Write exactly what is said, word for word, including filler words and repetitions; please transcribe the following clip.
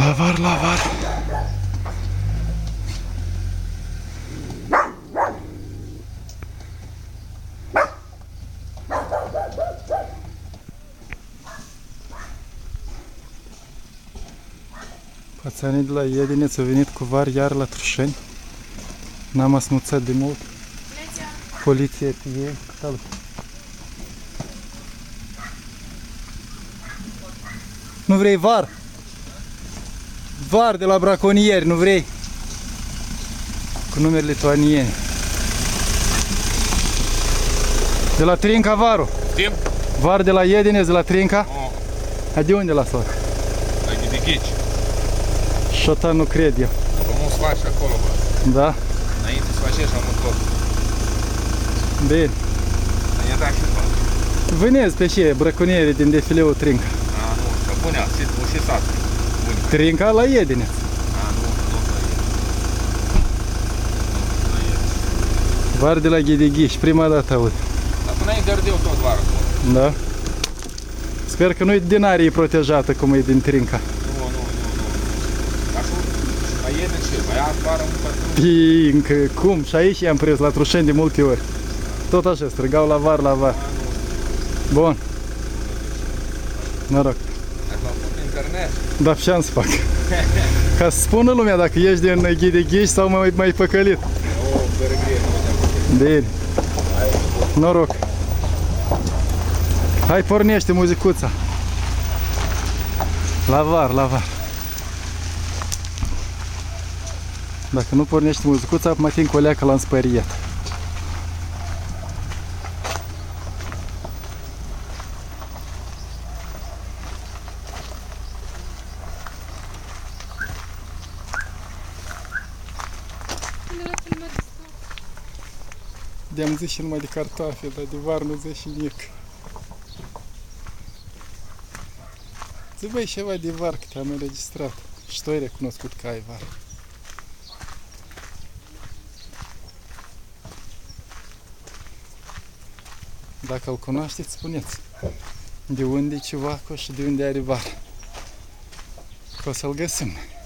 La var, la var. Pățanii de la Iedineț au venit cu var iar la Trușeni. N-am asmuțat de mult. Poliția pe ei. Nu vrei var? Var de la braconieri, nu vrei? Cu numeri lituaniene. De la Trinca varul. Tim? Var de la Iedineț, de la Trinca. Oh. De unde la soc? La Ghidighici. Șotan nu cred eu. Că nu-ți faci acolo, bă. Da? Înainte să faci așa mult tot. Bine. Ia da și fac. Vânezi pe ce? Brăcuniere din defileul Trinca. A, nu, că punea, și satul. Trinca la Iedineț. A, nu, tot la Iedineț. Var de la Ghidighici, prima dată aud. Dar până e gardeu tot varul. Da. Sper că nu-i din arii protejată cum e din Trinca. Tincă, cum? Și aici i-am prins la Trușeni de multe ori. Tot așa, strigau la var, la var. Bun. Noroc. Dar ce-am să fac? Ca să spună lumea dacă ești din Ghidighici sau mai, mai păcălit. Bine. Noroc. Hai, pornește muzicuța. La var, la var. Dacă nu pornești muzicuța, mă tin cu o leacă la înspăriet. De-am zis și numai de cartofi, dar de var nu zice și nimic. Zi băi ceva de var că te-am înregistrat și tu ai recunoscut că ai var. Dacă îl cunoașteți, spuneți de unde e ceva și de unde are var. Că o să-l găsim.